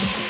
Awesome.